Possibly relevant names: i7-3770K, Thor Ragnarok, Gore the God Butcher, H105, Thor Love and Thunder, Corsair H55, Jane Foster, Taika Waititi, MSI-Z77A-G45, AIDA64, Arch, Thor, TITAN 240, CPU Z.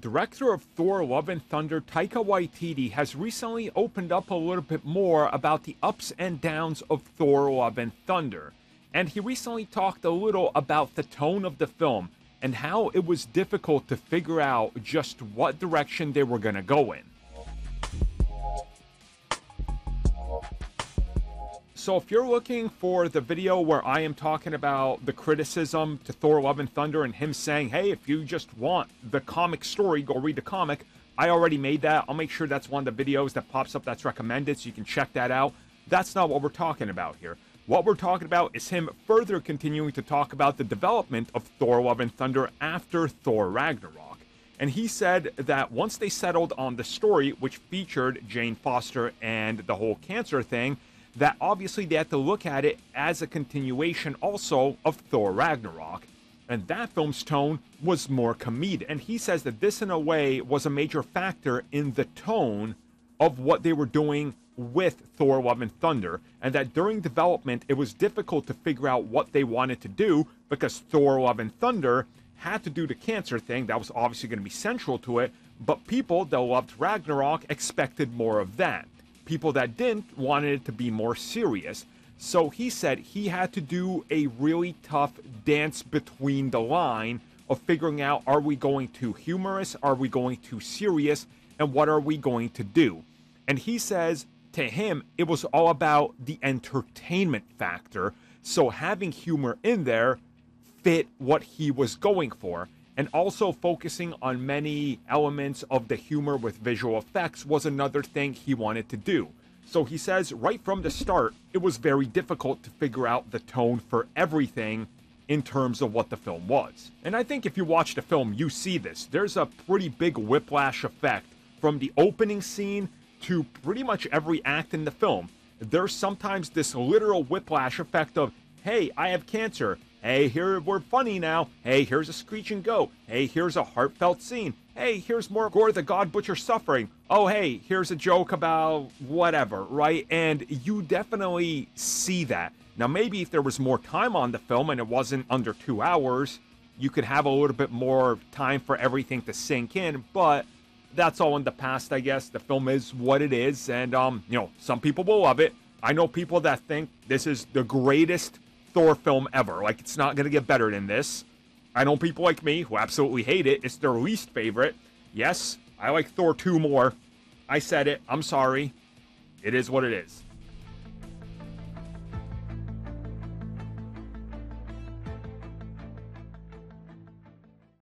Director of Thor Love and Thunder, Taika Waititi, has recently opened up a little bit more about the ups and downs of Thor Love and Thunder. And he recently talked a little about the tone of the film and how it was difficult to figure out just what direction they were going to go in. So if you're looking for the video where I am talking about the criticism to Thor Love and Thunder and him saying, hey, if you just want the comic story, go read the comic. I already made that. I'll make sure that's one of the videos that pops up that's recommended, so you can check that out. That's not what we're talking about here. What we're talking about is him further continuing to talk about the development of Thor Love and Thunder after Thor Ragnarok. And he said that once they settled on the story, which featured Jane Foster and the whole cancer thing, that obviously they had to look at it as a continuation also of Thor Ragnarok. And that film's tone was more comedic. And he says that this in a way was a major factor in the tone of what they were doing with Thor Love and Thunder. And that during development it was difficult to figure out what they wanted to do, because Thor Love and Thunder had to do the cancer thing. That was obviously going to be central to it. But people that loved Ragnarok expected more of that. People that didn't wanted it to be more serious. So he said he had to do a really tough dance between the line of figuring out, are we going too humorous, are we going too serious, and what are we going to do? And he says to him it was all about the entertainment factor, so having humor in there fit what he was going for. And also focusing on many elements of the humor with visual effects was another thing he wanted to do. So he says right from the start, it was very difficult to figure out the tone for everything in terms of what the film was. And I think if you watch the film, you see this. There's a pretty big whiplash effect from the opening scene to pretty much every act in the film. There's sometimes this literal whiplash effect of, hey, I have cancer. Hey, here we're funny now. Hey, here's a screech and go. Hey, here's a heartfelt scene. Hey, here's more Gore the God Butcher suffering. Oh, hey, here's a joke about whatever, right? And you definitely see that. Now, maybe if there was more time on the film and it wasn't under 2 hours, you could have a little bit more time for everything to sink in, but that's all in the past, I guess. The film is what it is, and, you know, some people will love it. I know people that think this is the greatest Thor film ever. Like, it's not going to get better than this. I know people like me who absolutely hate it. It's their least favorite. Yes, I like Thor 2 more. I said it. I'm sorry. It is what it is.